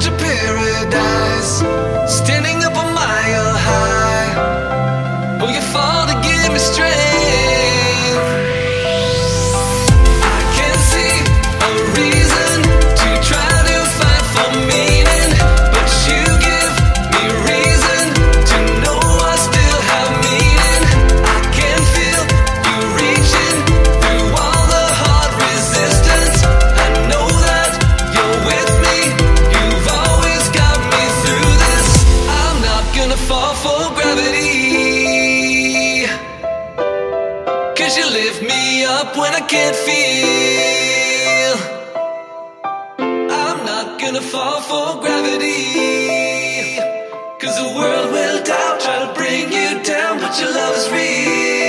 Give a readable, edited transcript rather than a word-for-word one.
such a paradise, standing up a mile high. Will you fall to give me strength? You lift me up when I can't feel. I'm not gonna fall for gravity, 'cause the world will doubt, try to bring you down, but your love is real.